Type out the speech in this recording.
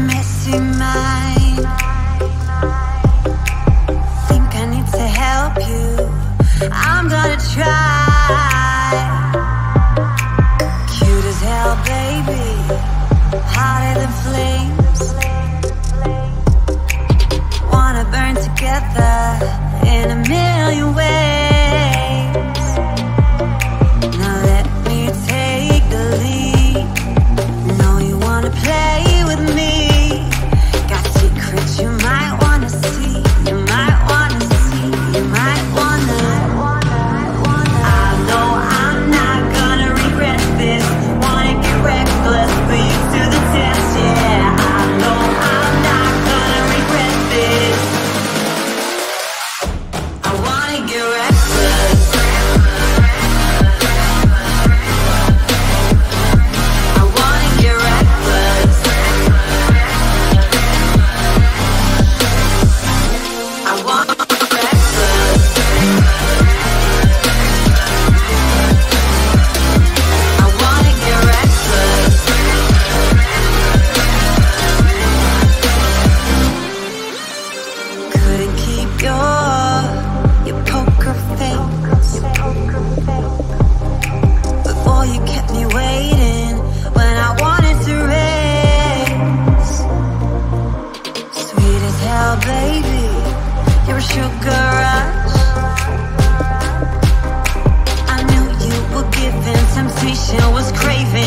messy mind. Think I need to help you, I'm gonna try. Cute as hell, baby, hotter than flames. Wanna burn together in a million ways. Baby, you're a sugar rush. I knew you were giving, temptation was craving.